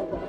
Thank you.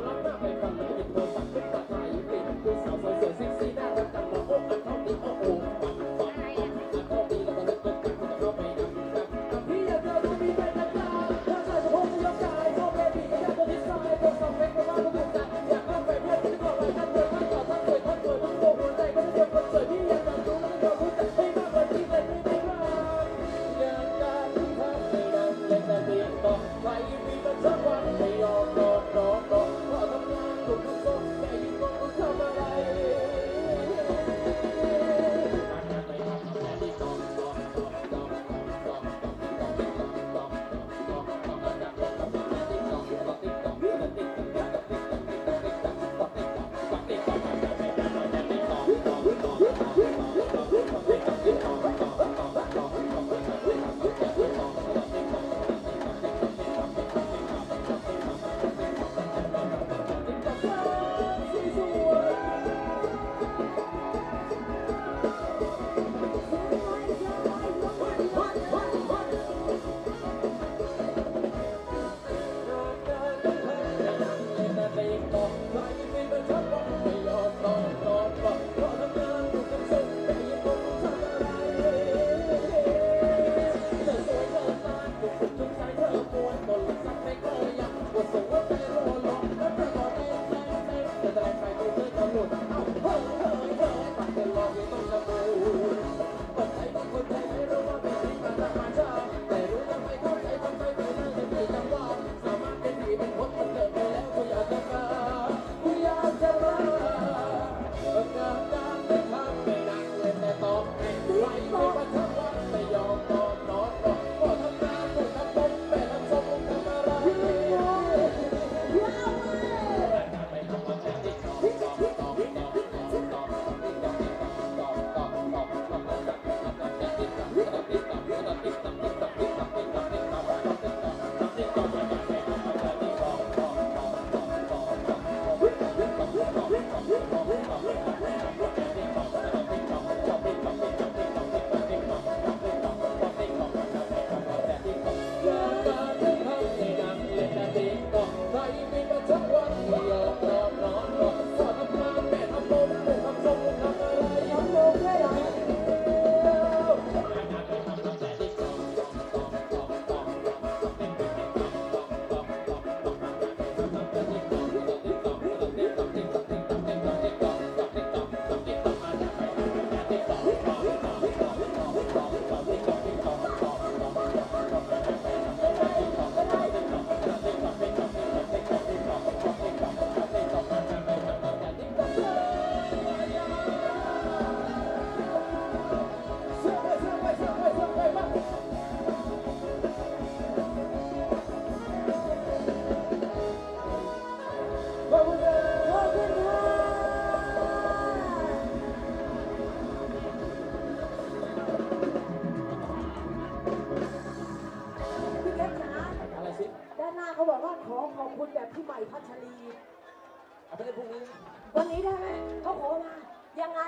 วันนี้ได้ไหมเขาขอมายังไง